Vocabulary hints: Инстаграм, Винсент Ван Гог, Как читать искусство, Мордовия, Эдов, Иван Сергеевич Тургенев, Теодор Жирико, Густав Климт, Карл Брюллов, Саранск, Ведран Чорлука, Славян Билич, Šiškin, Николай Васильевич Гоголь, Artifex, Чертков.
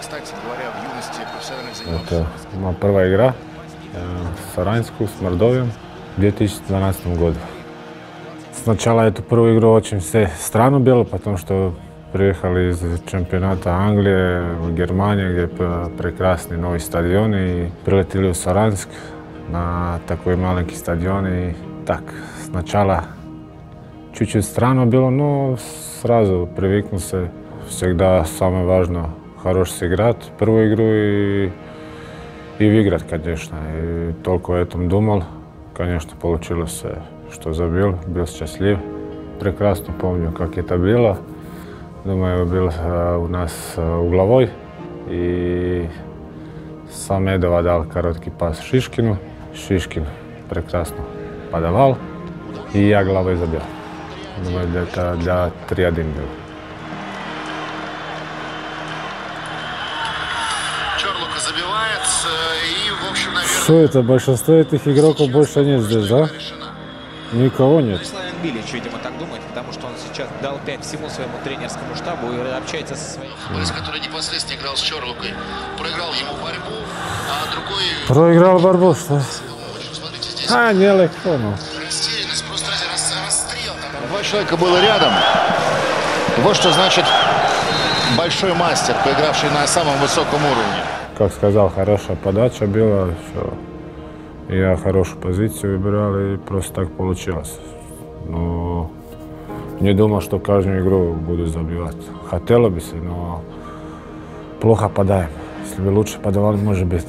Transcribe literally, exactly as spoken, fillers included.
Кстати говоря, в юности профессиональных занимался. Это моя первая игра в Саранску с Мордовием в две тысячи двенадцатом году. Сначала эту первую игру очень все странно было, потому что приехали из чемпионата Англии в Германию, где прекрасный новый стадион, и прилетели в Саранск на такой маленький стадион. И так, сначала чуть-чуть странно было, но сразу привыкнулся. Всегда самое важное – хорошо сыграть первую игру и, и выиграть, конечно. И только о этом думал. Конечно, получилось, что забил, был счастлив. Прекрасно помню, как это было. Думаю, был у нас угловой. И сам Эдов дал короткий пас Šiškinu. Šiškin прекрасно подавал, и я головой забил. Думаю, это для три один было. Забивает, и, в общем, наверное... Что это? Большинство этих игроков больше нет здесь, да? Никого нет. Славян Билич, видимо, так думает, потому что он сейчас дал пять всему своему тренерскому штабу и общается со своим... Борис, который непосредственно играл с Чорлукой, проиграл ему борьбу, а другой... Проиграл борьбу, что? А, нелегко, ну. Растерянность, просто расстрел. Два человека было рядом. Вот что значит большой мастер, поигравший на самом высоком уровне. Как сказал, хорошая подача была, все. Я хорошую позицию выбирал, и просто так получилось. Но не думал, что каждую игру буду забивать. Хотелось бы, но плохо подаем. Если бы лучше подавали, может быть.